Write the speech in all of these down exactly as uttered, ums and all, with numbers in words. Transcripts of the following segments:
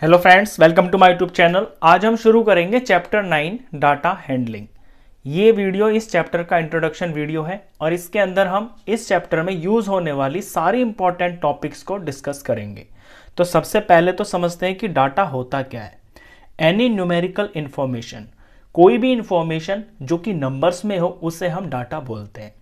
Hello friends, welcome to my YouTube channel. आज हम शुरू करेंगे चैप्टर नाइन डाटा हैंडलिंग। ये वीडियो इस चैप्टर का इंट्रोडक्शन वीडियो है और इसके अंदर हम इस चैप्टर में यूज होने वाली सारी इंपॉर्टेंट टॉपिक्स को डिस्कस करेंगे। तो सबसे पहले तो समझते हैं कि डाटा होता क्या है। एनी न्यूमेरिकल इन्फॉर्मेशन, कोई भी इंफॉर्मेशन जो कि नंबर्स में हो उसे हम डाटा बोलते हैं।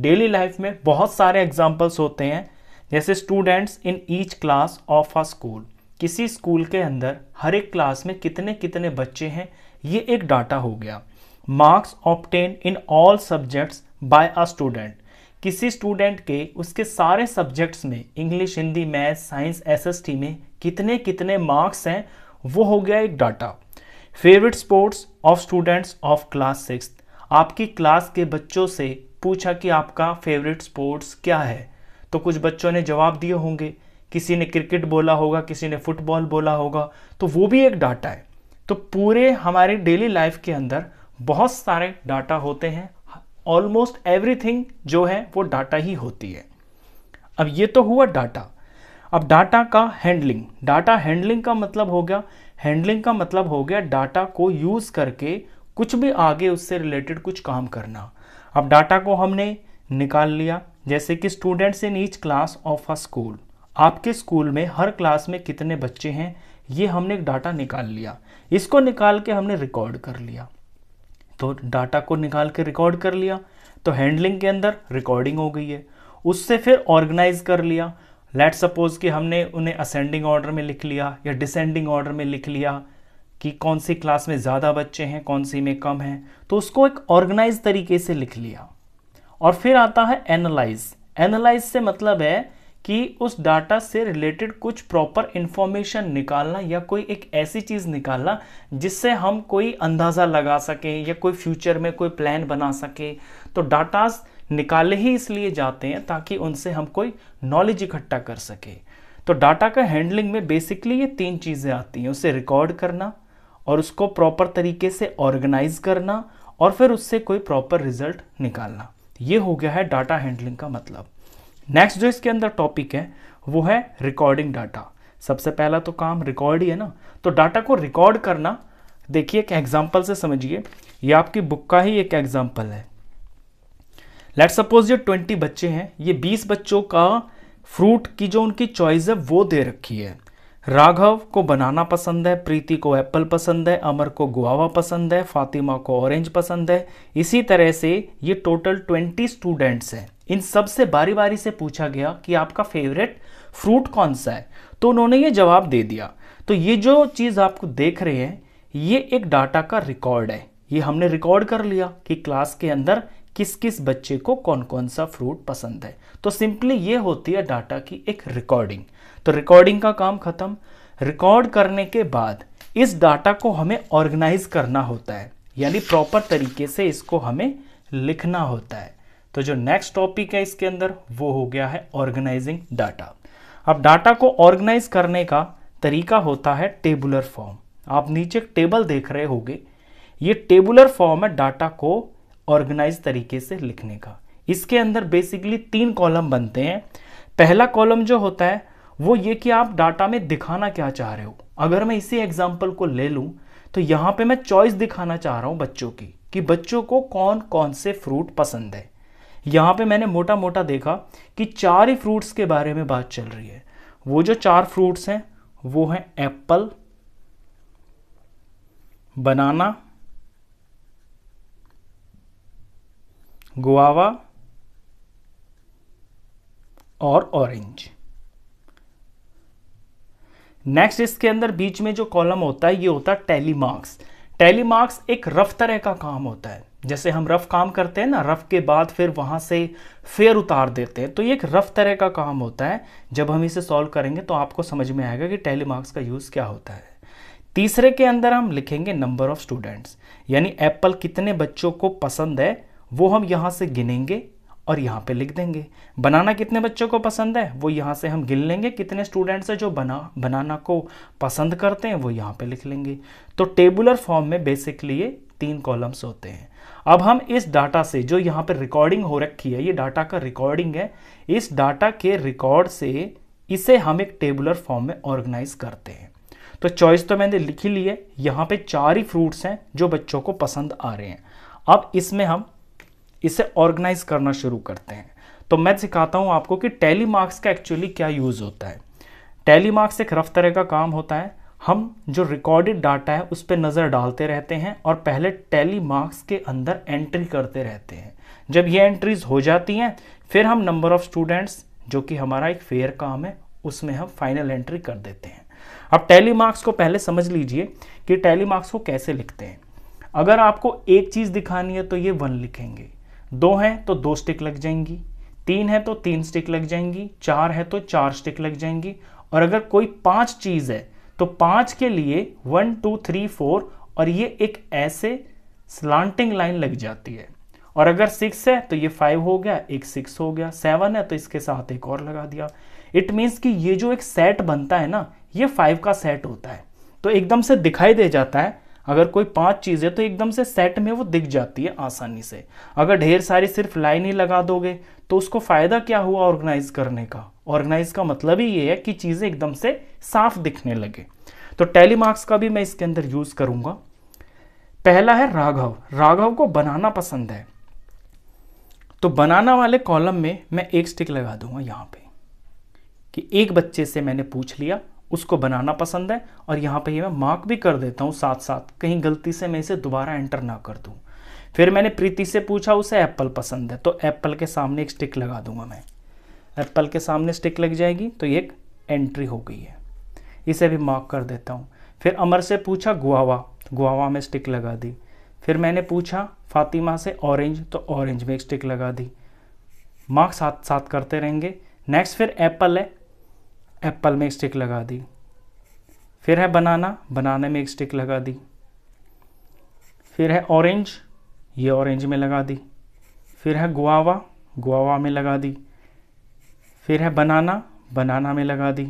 डेली लाइफ में बहुत सारे एग्जाम्पल्स होते हैं, जैसे students in each class of a school, किसी स्कूल के अंदर हर एक क्लास में कितने कितने बच्चे हैं, ये एक डाटा हो गया। Marks obtain in all subjects by a student, किसी स्टूडेंट के उसके सारे सब्जेक्ट्स में English, Hindi, math, science, SST में कितने कितने मार्क्स हैं, वो हो गया एक data. Favourite sports of students of class sixth, आपकी क्लास के बच्चों से पूछा कि आपका फेवरेट स्पोर्ट्स क्या है, तो कुछ बच्चों ने जवाब दिए होंगे, किसी ने क्रिकेट बोला होगा, किसी ने फुटबॉल बोला होगा, तो वो भी एक डाटा है। तो पूरे हमारे डेली लाइफ के अंदर बहुत सारे डाटा होते हैं। ऑलमोस्ट एवरीथिंग जो है वो डाटा ही होती है। अब ये तो हुआ डाटा। अब डाटा का हैंडलिंग, डाटा हैंडलिंग का मतलब हो गया हैंडलिंग का मतलब हो गया डाटा को यूज़ करके कुछ भी आगे उससे रिलेटेड कुछ काम करना। अब डाटा को हमने निकाल लिया, जैसे कि students in each class of a school, आपके स्कूल में हर क्लास में कितने बच्चे हैं, ये हमने एक डाटा निकाल लिया। इसको निकाल के हमने रिकॉर्ड कर लिया, तो डाटा को निकाल के रिकॉर्ड कर लिया, तो हैंडलिंग के अंदर रिकॉर्डिंग हो गई है। उससे फिर ऑर्गेनाइज कर लिया। लेट्स सपोज कि हमने उन्हें असेंडिंग ऑर्डर में लिख लिया या डिसेंडिंग ऑर्डर में लिख लिया कि कौन सी क्लास में ज़्यादा बच्चे हैं, कौन सी में कम हैं, तो उसको एक ऑर्गेनाइज तरीके से लिख लिया। और फिर आता है एनालाइज। एनालाइज से मतलब है कि उस डाटा से रिलेटेड कुछ प्रॉपर इन्फॉर्मेशन निकालना या कोई एक ऐसी चीज़ निकालना जिससे हम कोई अंदाज़ा लगा सकें या कोई फ्यूचर में कोई प्लान बना सकें। तो डाटास निकाले ही इसलिए जाते हैं ताकि उनसे हम कोई नॉलेज इकट्ठा कर सकें। तो डाटा का हैंडलिंग में बेसिकली ये तीन चीज़ें आती हैं, उसे रिकॉर्ड करना और उसको प्रॉपर तरीके से ऑर्गेनाइज करना और फिर उससे कोई प्रॉपर रिजल्ट निकालना। ये हो गया है डाटा हैंडलिंग का मतलब। नेक्स्ट जो इसके अंदर टॉपिक है वो है रिकॉर्डिंग डाटा। सबसे पहला तो काम रिकॉर्ड ही है ना, तो डाटा को रिकॉर्ड करना। देखिए एक एग्जांपल से समझिए, ये आपकी बुक का ही एक एग्जांपल है। लेट्स सपोज ये ट्वेंटी बच्चे हैं, ये बीस बच्चों का फ्रूट की जो उनकी चॉइस है वो दे रखी है। राघव को बनाना पसंद है, प्रीति को एप्पल पसंद है, अमर को गुआवा पसंद है, फातिमा को ऑरेंज पसंद है। इसी तरह से ये टोटल ट्वेंटी स्टूडेंट्स हैं, इन सब से बारी बारी से पूछा गया कि आपका फेवरेट फ्रूट कौन सा है, तो उन्होंने ये जवाब दे दिया। तो ये जो चीज़ आपको देख रहे हैं ये एक डाटा का रिकॉर्ड है। ये हमने रिकॉर्ड कर लिया कि क्लास के अंदर किस किस बच्चे को कौन कौन सा फ्रूट पसंद है। तो सिंपली ये होती है डाटा की एक रिकॉर्डिंग। तो रिकॉर्डिंग का काम खत्म। रिकॉर्ड करने के बाद इस डाटा को हमें ऑर्गेनाइज करना होता है, यानी प्रॉपर तरीके से इसको हमें लिखना होता है। तो जो नेक्स्ट टॉपिक है इसके अंदर वो हो गया है ऑर्गेनाइजिंग डाटा। अब डाटा को ऑर्गेनाइज करने का तरीका होता है टेबुलर फॉर्म। आप नीचे एक टेबल देख रहे होंगे, ये टेबुलर फॉर्म है डाटा को ऑर्गेनाइज तरीके से लिखने का। इसके अंदर बेसिकली तीन कॉलम बनते हैं। पहला कॉलम जो होता है वो ये कि आप डाटा में दिखाना क्या चाह रहे हो। अगर मैं इसी एग्जाम्पल को ले लूँ तो यहाँ पे मैं चॉइस दिखाना चाह रहा हूँ बच्चों की, कि बच्चों को कौन कौन से फ्रूट पसंद है। यहाँ पे मैंने मोटा मोटा देखा कि चार ही फ्रूट्स के बारे में बात चल रही है। वो जो चार फ्रूट्स हैं वो हैं एप्पल, बनाना, गुआवा और ऑरेंज। नेक्स्ट इसके अंदर बीच में जो कॉलम होता है ये होता है टैली मार्क्स। टैली मार्क्स एक रफ तरह का काम होता है, जैसे हम रफ काम करते हैं ना, रफ के बाद फिर वहाँ से फेयर उतार देते हैं, तो ये एक रफ तरह का काम होता है। जब हम इसे सॉल्व करेंगे तो आपको समझ में आएगा कि टैली मार्क्स का यूज़ क्या होता है। तीसरे के अंदर हम लिखेंगे नंबर ऑफ स्टूडेंट्स, यानी एप्पल कितने बच्चों को पसंद है वो हम यहाँ से गिनेंगे और यहाँ पे लिख देंगे। बनाना कितने बच्चों को पसंद है वो यहाँ से हम गिन लेंगे, कितने स्टूडेंट्स हैं जो बना बनाना को पसंद करते हैं वो यहाँ पे लिख लेंगे। तो टेबुलर फॉर्म में बेसिकली ये तीन कॉलम्स होते हैं। अब हम इस डाटा से जो यहाँ पे रिकॉर्डिंग हो रखी है, ये डाटा का रिकॉर्डिंग है, इस डाटा के रिकॉर्ड से इसे हम एक टेबुलर फॉर्म में ऑर्गेनाइज करते हैं। तो चॉइस तो मैंने लिख ही ली है, यहाँ पे चार ही फ्रूट्स हैं जो बच्चों को पसंद आ रहे हैं। अब इसमें हम इसे ऑर्गेनाइज करना शुरू करते हैं। तो मैं सिखाता हूँ आपको कि टैली मार्क्स का एक्चुअली क्या यूज़ होता है। टैली मार्क्स एक रफ तरह का काम होता है, हम जो रिकॉर्डेड डाटा है उस पर नज़र डालते रहते हैं और पहले टैली मार्क्स के अंदर एंट्री करते रहते हैं। जब ये एंट्रीज हो जाती हैं फिर हम नंबर ऑफ स्टूडेंट्स, जो कि हमारा एक फेयर काम है, उसमें हम फाइनल एंट्री कर देते हैं। अब टैली मार्क्स को पहले समझ लीजिए कि टैली मार्क्स को कैसे लिखते हैं। अगर आपको एक चीज़ दिखानी है तो ये वन लिखेंगे, दो हैं तो दो स्टिक लग जाएंगी, तीन है तो तीन स्टिक लग जाएंगी, चार है तो चार स्टिक लग जाएंगी, और अगर कोई पांच चीज़ है तो पांच के लिए वन टू थ्री फोर और ये एक ऐसे स्लांटिंग लाइन लग जाती है। और अगर सिक्स है तो ये फाइव हो गया, एक सिक्स हो गया, सेवन है तो इसके साथ एक और लगा दिया। इट मीन्स कि ये जो एक सेट बनता है ना, ये फाइव का सेट होता है। तो एकदम से दिखाई दे जाता है, अगर कोई पांच चीज़ें तो एकदम से सेट में वो दिख जाती है आसानी से। अगर ढेर सारी सिर्फ लाइन ही लगा दोगे तो उसको फ़ायदा क्या हुआ ऑर्गेनाइज करने का? ऑर्गेनाइज का मतलब ही ये है कि चीज़ें एकदम से साफ दिखने लगे। तो टैली मार्क्स का भी मैं इसके अंदर यूज़ करूँगा। पहला है राघव। राघव को बनाना पसंद है तो बनाना वाले कॉलम में मैं एक स्टिक लगा दूंगा यहाँ पे कि एक बच्चे से मैंने पूछ लिया, उसको बनाना पसंद है, और यहाँ पे ये मैं मार्क भी कर देता हूँ साथ साथ, कहीं गलती से मैं इसे दोबारा एंटर ना कर दूँ। फिर मैंने प्रीति से पूछा, उसे एप्पल पसंद है, तो एप्पल के सामने एक स्टिक लगा दूंगा मैं। एप्पल के सामने स्टिक लग जाएगी तो ये एक एंट्री हो गई है, इसे भी मार्क कर देता हूँ। फिर अमर से पूछा गुआवा, गुआवा में स्टिक लगा दी। फिर मैंने पूछा फातिमा से ऑरेंज, तो ऑरेंज में एक स्टिक लगा दी। मार्क साथ साथ करते रहेंगे। नेक्स्ट फिर एप्पल है, एप्पल में एक स्टिक लगा दी। फिर है बनाना, बनाने में एक स्टिक लगा दी। फिर है ऑरेंज, ये ऑरेंज में लगा दी। फिर है गुआवा, गुआवा में लगा दी। फिर है बनाना, बनाना में लगा दी।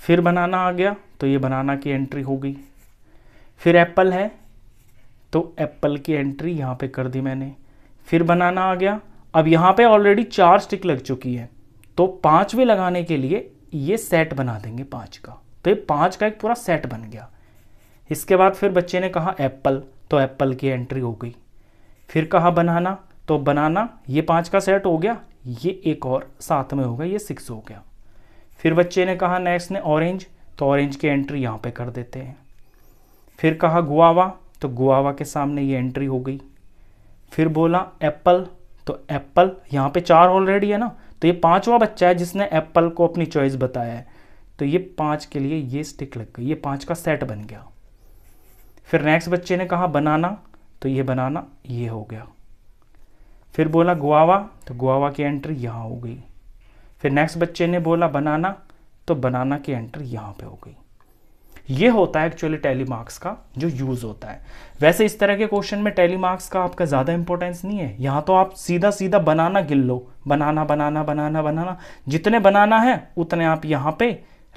फिर बनाना आ गया तो ये बनाना की एंट्री हो गई। फिर एप्पल है तो एप्पल की एंट्री यहाँ पे कर दी मैंने। फिर बनाना आ गया। अब यहाँ पे ऑलरेडी चार स्टिक लग चुकी है तो पाँचवें लगाने के लिए ये सेट बना देंगे पाँच का, तो ये पाँच का एक पूरा सेट बन गया। इसके बाद फिर बच्चे ने कहा एप्पल, तो एप्पल की एंट्री हो गई। फिर कहा बनाना, तो बनाना ये पाँच का सेट हो गया, ये एक और साथ में हो गया, ये सिक्स हो गया। फिर बच्चे ने कहा नेक्स्ट ने ऑरेंज, तो ऑरेंज की एंट्री यहाँ पर कर देते हैं। फिर कहा गुआवा, तो गुआवा के सामने ये एंट्री हो गई। फिर बोला एप्पल, तो एप्पल यहाँ पे चार ऑलरेडी है ना, तो ये पांचवा बच्चा है जिसने एप्पल को अपनी चॉइस बताया है, तो ये पांच के लिए ये स्टिक लग गई, ये पांच का सेट बन गया। फिर नेक्स्ट बच्चे ने कहा बनाना, तो ये बनाना ये हो गया। फिर बोला गुआवा, तो गुआवा की एंट्री यहाँ हो गई। फिर नेक्स्ट बच्चे ने बोला बनाना, तो बनाना की एंट्री यहाँ पर हो गई। ये होता है एक्चुअली टैली मार्क्स का जो यूज़ होता है। वैसे इस तरह के क्वेश्चन में टैली मार्क्स का आपका ज़्यादा इंपॉर्टेंस नहीं है। यहाँ तो आप सीधा सीधा बनाना गिन लो, बनाना बनाना बनाना बनाना, जितने बनाना है उतने आप यहाँ पे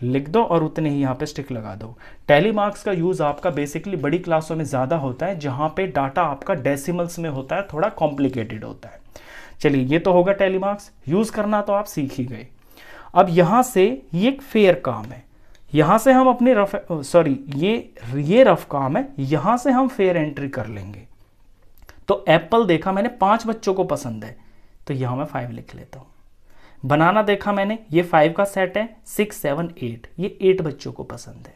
लिख दो और उतने ही यहाँ पे स्टिक लगा दो। टैली मार्क्स का यूज़ आपका बेसिकली बड़ी क्लासों में ज़्यादा होता है, जहाँ पर डाटा आपका डेसिमल्स में होता है, थोड़ा कॉम्प्लिकेटेड होता है। चलिए, ये तो होगा टैली मार्क्स। यूज़ करना तो आप सीख ही गए। अब यहाँ से ये एक फेयर काम है, यहाँ से हम अपने रफ सॉरी ये ये रफ काम है, यहाँ से हम फेयर एंट्री कर लेंगे। तो एप्पल देखा मैंने पांच बच्चों को पसंद है, तो यहाँ मैं फाइव लिख लेता हूँ। बनाना देखा मैंने, ये फाइव का सेट है, सिक्स सेवन एट, ये एट बच्चों को पसंद है।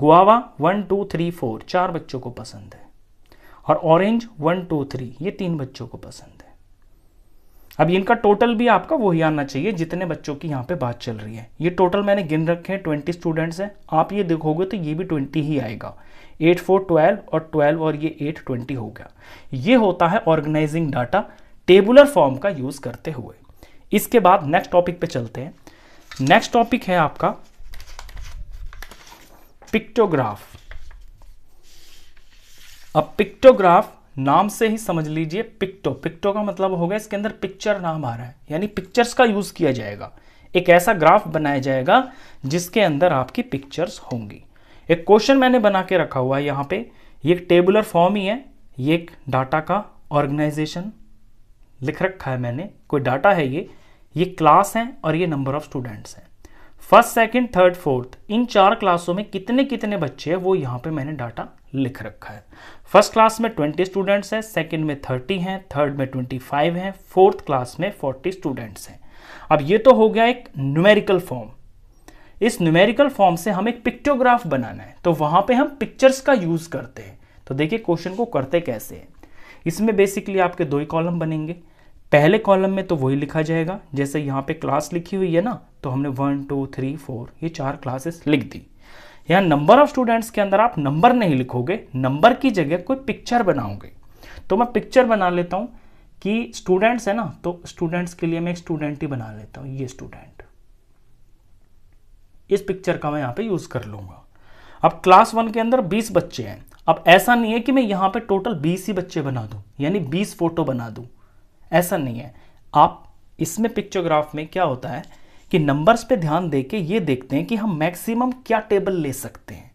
Guava one two three four, चार बच्चों को पसंद है। और ऑरेंज वन टू थ्री, ये तीन बच्चों को पसंद है। अब इनका टोटल भी आपका वही आना चाहिए जितने बच्चों की यहाँ पे बात चल रही है। ये टोटल मैंने गिन रखे हैं, ट्वेंटी स्टूडेंट्स हैं। आप ये देखोगे तो ये भी ट्वेंटी ही आएगा, एट फोर ट्वेल्व और ट्वेल्व और ये एट ट्वेंटी हो गया। ये होता है ऑर्गेनाइजिंग डाटा टेबुलर फॉर्म का यूज़ करते हुए। इसके बाद नेक्स्ट टॉपिक पे चलते हैं। नेक्स्ट टॉपिक है आपका पिक्टोग्राफ। अब पिक्टोग्राफ नाम से ही समझ लीजिए, पिक्टो पिक्टो का मतलब होगा इसके अंदर पिक्चर नाम आ रहा है, यानी पिक्चर्स का यूज़ किया जाएगा। एक ऐसा ग्राफ बनाया जाएगा जिसके अंदर आपकी पिक्चर्स होंगी। एक क्वेश्चन मैंने बना के रखा हुआ है यहाँ पे, ये एक टेबुलर फॉर्म ही है, ये एक डाटा का ऑर्गेनाइजेशन लिख रखा है मैंने। कोई डाटा है, ये ये क्लास हैं और ये नंबर ऑफ स्टूडेंट्स हैं। फर्स्ट सेकंड थर्ड फोर्थ, इन चार क्लासों में कितने कितने बच्चे हैं वो यहाँ पे मैंने डाटा लिख रखा है। फर्स्ट क्लास में ट्वेंटी स्टूडेंट्स हैं, सेकंड में थर्टी हैं, थर्ड में ट्वेंटी फाइव हैं, फोर्थ क्लास में फोर्टी स्टूडेंट्स हैं। अब ये तो हो गया एक न्यूमेरिकल फॉर्म। इस न्यूमेरिकल फॉर्म से हम एक पिक्टोग्राफ बनाना है, तो वहाँ पे हम पिक्चर्स का यूज़ करते हैं। तो देखिए क्वेश्चन को करते कैसे हैं। इसमें बेसिकली आपके दो ही कॉलम बनेंगे। पहले कॉलम में तो वही लिखा जाएगा, जैसे यहाँ पे क्लास लिखी हुई है ना, तो हमने वन टू थ्री फोर ये चार क्लासेस लिख दी। यहाँ नंबर ऑफ स्टूडेंट्स के अंदर आप नंबर नहीं लिखोगे, नंबर की जगह कोई पिक्चर बनाओगे। तो मैं पिक्चर बना लेता हूँ कि स्टूडेंट्स है ना, तो स्टूडेंट्स के लिए मैं एक स्टूडेंट ही बना लेता हूँ, ये स्टूडेंट। इस पिक्चर का मैं यहाँ पे यूज़ कर लूँगा। अब क्लास वन के अंदर बीस बच्चे हैं। अब ऐसा नहीं है कि मैं यहाँ पे टोटल बीस ही बच्चे बना दूँ, यानी बीस फोटो बना दूँ, ऐसा नहीं है। आप इसमें पिक्चोग्राफ में क्या होता है कि नंबर्स पे ध्यान दे के ये देखते हैं कि हम मैक्सिमम क्या टेबल ले सकते हैं।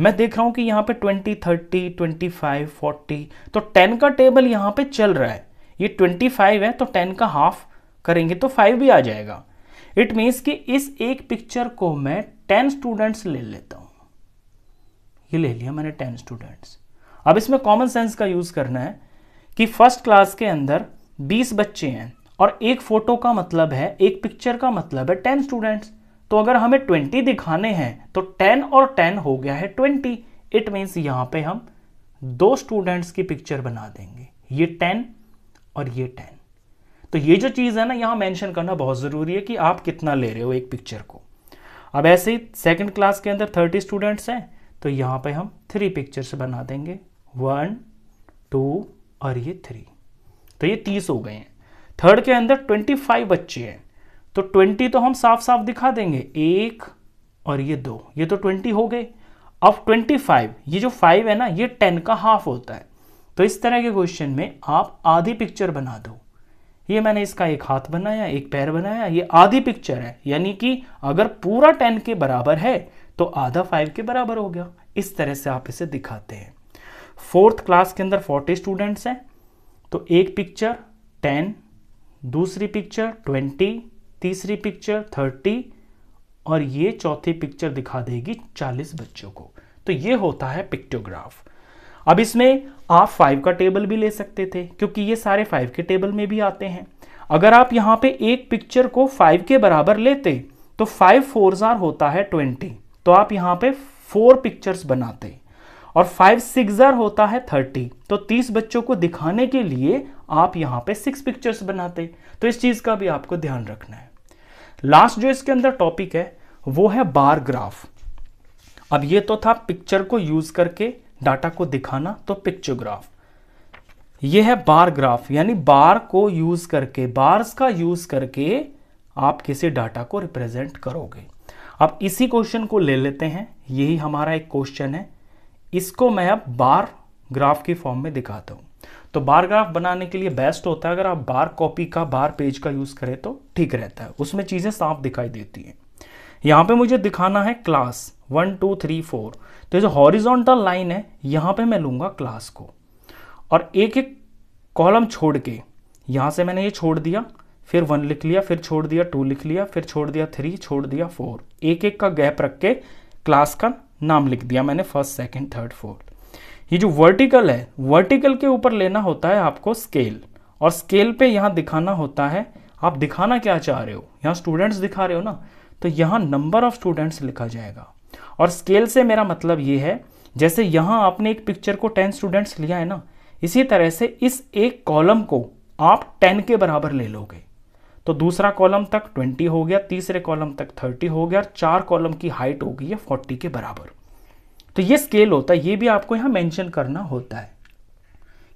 मैं देख रहा हूँ कि यहाँ पे twenty thirty twenty five forty, तो टेन का टेबल यहाँ पे चल रहा है। ये ट्वेंटी फाइव है तो टेन का हाफ करेंगे तो फाइव भी आ जाएगा। इट मीन्स कि इस एक पिक्चर को मैं टेन स्टूडेंट्स ले लेता हूँ। ये ले लिया मैंने टेन स्टूडेंट्स। अब इसमें कॉमन सेंस का यूज़ करना है कि फर्स्ट क्लास के अंदर बीस बच्चे हैं और एक फोटो का मतलब है, एक पिक्चर का मतलब है टेन स्टूडेंट्स। तो अगर हमें ट्वेंटी दिखाने हैं तो टेन और टेन हो गया है ट्वेंटी। इट मीन्स यहाँ पे हम दो स्टूडेंट्स की पिक्चर बना देंगे, ये टेन और ये टेन। तो ये जो चीज़ है ना, यहाँ मेंशन करना बहुत ज़रूरी है कि आप कितना ले रहे हो एक पिक्चर को। अब ऐसे ही सेकंड क्लास के अंदर थर्टी स्टूडेंट्स हैं, तो यहाँ पे हम थ्री पिक्चर्स बना देंगे, वन टू और ये थ्री, तो ये तीस हो गए हैं। थर्ड के अंदर ट्वेंटी फाइव बच्चे हैं, तो ट्वेंटी तो हम साफ साफ दिखा देंगे, एक और ये दो, ये तो ट्वेंटी हो गए। अब ट्वेंटी फाइव, ये जो फाइव है ना, ये टेन का हाफ होता है। तो इस तरह के क्वेश्चन में आप आधी पिक्चर बना दो। ये मैंने इसका एक हाथ बनाया, एक पैर बनाया, ये आधी पिक्चर है, यानी कि अगर पूरा टेन के बराबर है तो आधा फाइव के बराबर हो गया। इस तरह से आप इसे दिखाते हैं। फोर्थ क्लास के अंदर फोर्टी स्टूडेंट्स हैं, तो एक पिक्चर टेन, दूसरी पिक्चर ट्वेंटी, तीसरी पिक्चर थर्टी और ये चौथी पिक्चर दिखा देगी चालीस बच्चों को। तो ये होता है पिक्टोग्राफ। अब इसमें आप फाइव का टेबल भी ले सकते थे, क्योंकि ये सारे फाइव के टेबल में भी आते हैं। अगर आप यहाँ पे एक पिक्चर को फाइव के बराबर लेते तो फाइव फोर जार होता है ट्वेंटी, तो आप यहाँ पे फोर पिक्चर्स बनाते। और फाइव सिक्स जार होता है थर्टी, तो तीस बच्चों को दिखाने के लिए आप यहाँ पे सिक्स पिक्चर्स बनाते। तो इस चीज़ का भी आपको ध्यान रखना है। लास्ट जो इसके अंदर टॉपिक है वो है बार ग्राफ। अब ये तो था पिक्चर को यूज़ करके डाटा को दिखाना, तो पिक्चोग्राफ। ये है बार ग्राफ, यानी बार को यूज करके, बार्स का यूज करके आप किसी डाटा को रिप्रेजेंट करोगे। अब इसी क्वेश्चन को ले लेते हैं, यही हमारा एक क्वेश्चन है। इसको मैं अब बार ग्राफ की फॉर्म में दिखाता हूँ। तो बार ग्राफ बनाने के लिए बेस्ट होता है अगर आप बार कॉपी का, बार पेज का यूज करें तो ठीक रहता है, उसमें चीजें साफ दिखाई देती हैं। यहाँ पे मुझे दिखाना है class one two three four, तो जो हॉरिजॉन्टल लाइन है यहाँ पे मैं लूँगा क्लास को, और एक एक कॉलम छोड़ के, यहाँ से मैंने ये छोड़ दिया, फिर वन लिख लिया, फिर छोड़ दिया टू लिख लिया, फिर छोड़ दिया थ्री, छोड़ दिया फोर, एक एक का गैप रख के क्लास का नाम लिख दिया मैंने, फर्स्ट सेकंड थर्ड फोर्थ। ये जो वर्टिकल है, वर्टिकल के ऊपर लेना होता है आपको स्केल, और स्केल पे यहाँ दिखाना होता है आप दिखाना क्या चाह रहे हो। यहाँ स्टूडेंट्स दिखा रहे हो ना, तो यहाँ नंबर ऑफ स्टूडेंट्स लिखा जाएगा। और स्केल से मेरा मतलब ये है, जैसे यहाँ आपने एक पिक्चर को टेन स्टूडेंट्स लिया है ना, इसी तरह से इस एक कॉलम को आप टेन के बराबर ले लोगे। तो दूसरा कॉलम तक ट्वेंटी हो गया, तीसरे कॉलम तक थर्टी हो गया, और चार कॉलम की हाइट हो गई है फोर्टी के बराबर। तो ये स्केल होता है, ये भी आपको यहाँ मेंशन करना होता है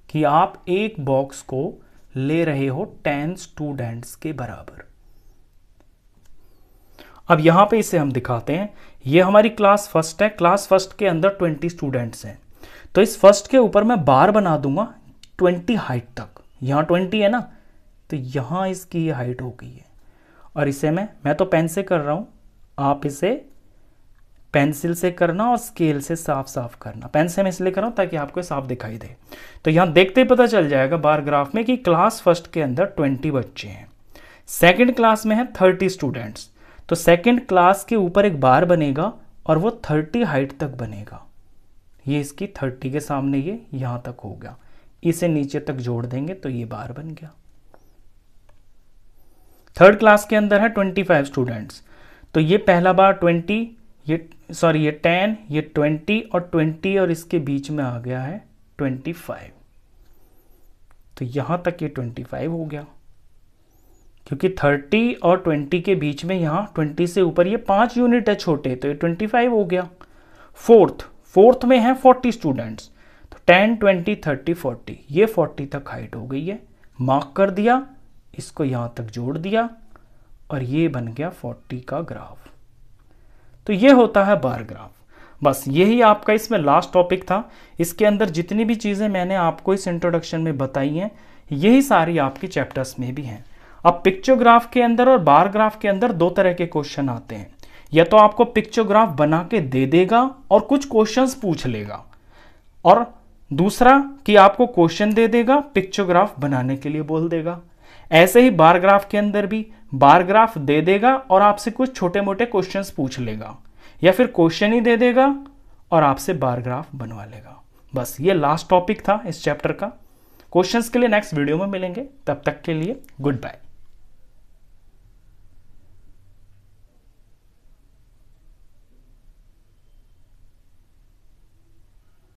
कि आप एक बॉक्स को ले रहे हो टेन स्टूडेंट्स के बराबर। अब यहाँ पे इसे हम दिखाते हैं। ये हमारी क्लास फर्स्ट है, क्लास फर्स्ट के अंदर ट्वेंटी स्टूडेंट्स हैं, तो इस फर्स्ट के ऊपर मैं बार बना दूंगा ट्वेंटी हाइट तक। यहाँ ट्वेंटी है ना, तो यहाँ इसकी ये हाइट हो गई है, और इसे मैं मैं तो पेन से कर रहा हूँ, आप इसे पेंसिल से करना और स्केल से साफ साफ करना। पेन से मैं इसलिए कर रहा हूँ ताकि आपको साफ दिखाई दे। तो यहाँ देखते ही पता चल जाएगा बार ग्राफ में कि क्लास फर्स्ट के अंदर ट्वेंटी बच्चे हैं, सेकेंड क्लास में है थर्टी स्टूडेंट्स, तो सेकेंड क्लास के ऊपर एक बार बनेगा और वो थर्टी हाइट तक बनेगा। ये इसकी थर्टी के सामने ये यहाँ तक हो गया, इसे नीचे तक जोड़ देंगे तो ये बार बन गया। थर्ड क्लास के अंदर है पच्चीस स्टूडेंट्स, तो ये पहला बार बीस, ये सॉरी ये दस, ये बीस और बीस और इसके बीच में आ गया है पच्चीस। तो यहाँ तक ये पच्चीस हो गया, क्योंकि तीस और बीस के बीच में यहाँ बीस से ऊपर ये पाँच यूनिट है छोटे, तो ये पच्चीस हो गया। फोर्थ फोर्थ में है चालीस स्टूडेंट्स, तो दस, बीस, तीस, चालीस, ये चालीस तक हाइट हो गई है, मार्क कर दिया, इसको यहाँ तक जोड़ दिया और ये बन गया चालीस का ग्राफ। तो ये होता है बार ग्राफ। बस यही आपका इसमें लास्ट टॉपिक था। इसके अंदर जितनी भी चीज़ें मैंने आपको इस इंट्रोडक्शन में बताई हैं, यही सारी आपके चैप्टर्स में भी हैं। अब पिक्चोग्राफ के अंदर और बार ग्राफ के अंदर दो तरह के क्वेश्चन आते हैं, या तो आपको पिक्चोग्राफ बना के दे देगा और कुछ क्वेश्चंस पूछ लेगा, और दूसरा कि आपको क्वेश्चन दे देगा, पिक्चोग्राफ बनाने के लिए बोल देगा। ऐसे ही बार ग्राफ के अंदर भी बार ग्राफ दे देगा और आपसे कुछ छोटे मोटे क्वेश्चंस पूछ लेगा, या फिर क्वेश्चन ही दे देगा और आपसे बार ग्राफ बनवा लेगा। बस ये लास्ट टॉपिक था इस चैप्टर का। क्वेश्चंस के लिए नेक्स्ट वीडियो में मिलेंगे, तब तक के लिए गुड बाय।